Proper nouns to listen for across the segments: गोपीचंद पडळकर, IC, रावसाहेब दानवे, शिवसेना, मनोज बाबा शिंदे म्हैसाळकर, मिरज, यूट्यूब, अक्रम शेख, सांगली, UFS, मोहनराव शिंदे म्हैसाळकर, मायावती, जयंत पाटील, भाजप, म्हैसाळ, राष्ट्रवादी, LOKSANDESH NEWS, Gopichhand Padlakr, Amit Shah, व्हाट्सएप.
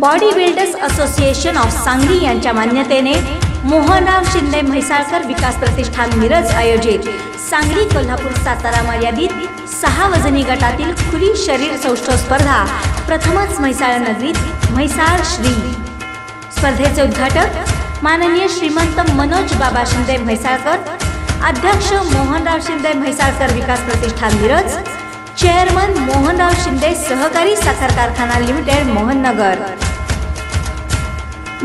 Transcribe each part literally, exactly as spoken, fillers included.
Body builders association of सांगली यांच्या मान्यतेने मोहनराव शिंदे म्हैसाळकर विकास प्रतिष्ठान मिरज आयोजित सांगली कोल्हापूर सातारा मर्यादित सहा वजनी गटातील खुली शरीर सौष्ठव स्पर्धा प्रथमच म्हैसाळ नगरीत म्हैसाळ श्री स्पर्धेचे उद्घाटक माननीय श्रीमंत मनोज बाबा शिंदे म्हैसाळकर, अध्यक्ष मोहनराव शिंदे म्हैसाळकर विकास प्रतिष्ठान मिरज, चेअरमन मोहनराव शिंदे सहकारी साखर कारखाना लिमिटेड मोहननगर।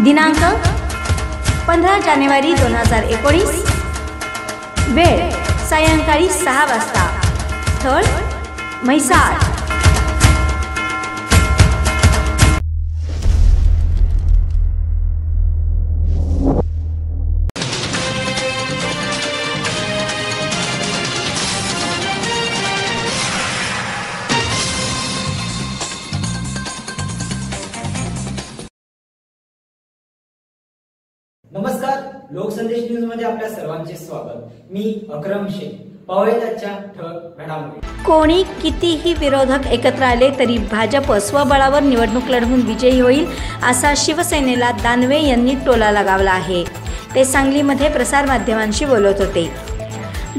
दिनांक पंधरा जानेवारी दोन हजार एकोणीस, वेळ सायंकाळी सहा वाजता, स्थळ म्हैसाळ। नमस्कार, लोकसंदेश न्यूज मध्ये आपल्या सर्वांचे स्वागत। मी अक्रम शेख पावळेच्या ठळक घडामोडी। कोणी कितीही विरोधक एकत्र आले तरी भाजप स्वबळावर निवडणूक लढवून विजयी होईल असा शिवसेनेला दानवे यांनी टोला लगावला आहे। ते सांगलीमध्ये प्रसारमाध्यमांशी बोलत होते।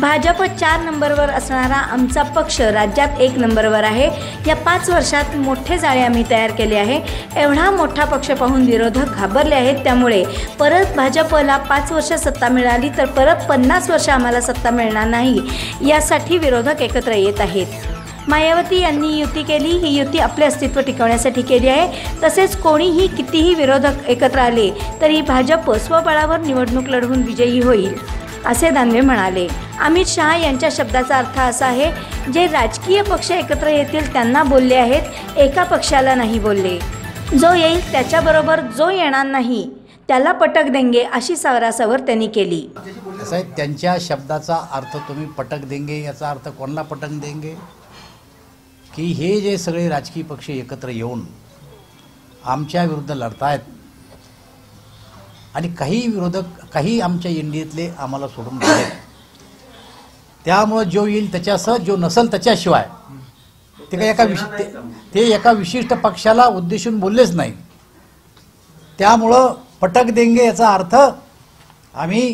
भाजप चार नंबरवर असणारा आमचा पक्ष राज्यात एक नंबरवर आहे। या पाच वर्षात मोठे जाळे आम्ही तयार केले आहे। एवढा मोठा पक्ष पाहून विरोधक घाबरले आहेत। त्यामुळे परत भाजपला पाच वर्ष सत्ता मिळाली तर परत पन्नास वर्ष आम्हाला सत्ता मिळणार नाही, यासाठी विरोधक एकत्र येत आहेत। मायावती यांनी युती केली, ही युती आपले अस्तित्व टिकवण्यासाठी केली आहे। तसेच कोणीही कितीही विरोधक एकत्र आले तरी भाजप स्वबळावर निवडणूक लढवून विजयी होईल असे दानवे म्हणाले। अमित शाह यांच्या शब्दाचा अर्थ असा आहे, जे राजकीय पक्ष एकत्र येतील त्यांना बोलले आहेत, एका पक्षाला नाही बोलले। जो येईल त्याच्याबरोबर, जो येणार नाही त्याला पटक देंगे, अशी सावरासावर त्यांनी केली। साहेब, त्यांच्या शब्दाचा अर्थ तुम्ही पटक देंगे याचा अर्थ कोणाला पटक देंगे? की हे जे सगळे राजकीय पक्ष एकत्र येऊन आमच्या विरुद्ध लढतायत आणि काही विरोधक, काही आमच्या इंडियेतले आम्हाला सोडून गेले, त्यामुळे जो येईल त्याच्यासह, जो नसेल त्याच्याशिवाय, ते काही एका विशि ते एका विशिष्ट पक्षाला उद्देशून बोललेच नाही। त्यामुळं पटक देंगे याचा अर्थ आम्ही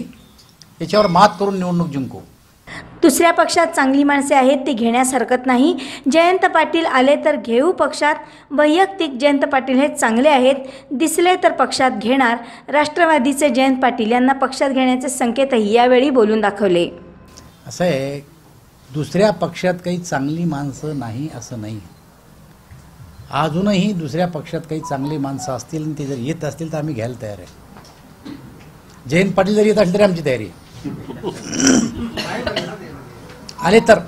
याच्यावर मात करून निवडणूक जिंकू। दुसऱ्या पक्षात चांगली माणसे आहेत, ती घेण्यास हरकत नाही। जयंत पाटील आले तर घेऊ पक्षात। वैयक्तिक जयंत पाटील हे चांगले आहेत, दिसले तर पक्षात घेणार। राष्ट्रवादीचे जयंत पाटील यांना पक्षात घेण्याचे संकेतही यावेळी बोलून दाखवले। असं आहे, दुसऱ्या पक्षात काही चांगली माणसं नाही असं नाही। अजूनही दुसऱ्या पक्षात काही चांगली माणसं असतील आणि ते जर येत असतील तर आम्ही घ्यायला तयार आहे। जयंत पाटील जर येत असतील तरी आमची तयारी आले तर।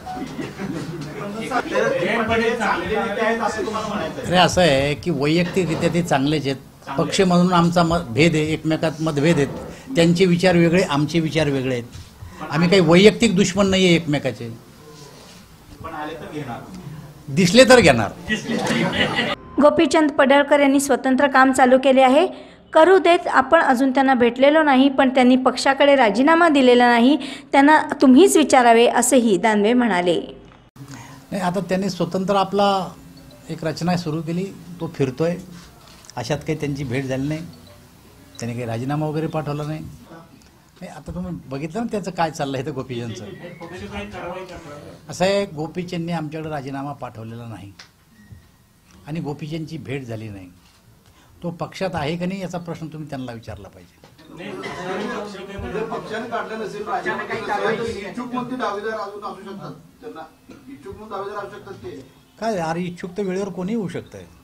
अरे असं आहे की वैयक्तिकरित्या ते चांगलेच आहेत, पक्ष म्हणून आमचा मतभेद आहे, एकमेकात मतभेद आहेत, त्यांचे विचार वेगळे, आमचे विचार वेगळे आहेत। आम्ही काही वैयक्तिक दुश्मन नाही आहे एकमेकाचे। दिसले तर घेणार। गोपीचंद पडळकर यांनी स्वतंत्र काम चालू केले आहे, करू देत। आपण अजून त्यांना भेटलेलो नाही, पण त्यांनी पक्षाकडे राजीनामा दिलेला नाही, त्यांना तुम्हीच विचारावे असेही दानवे म्हणाले। नाही, आता त्यांनी स्वतंत्र आपला एक रचना सुरू केली, तो फिरतोय, अशात काही त्यांची भेट झाली नाही, त्यांनी काही राजीनामा वगैरे पाठवला नाही। नाही, आता तुम्ही बघितलं ना त्याचं काय चाललं आहे ते गोपीचंदचं। असं आहे, गोपीचंदने आमच्याकडे राजीनामा पाठवलेला नाही आणि गोपीचंदची भेट झाली नाही। तो पक्षात आहे का नाही याचा प्रश्न तुम्ही त्यांना विचारला पाहिजे। काय यार, इच्छुक तर वेळेवर कोणी होऊ शकतं।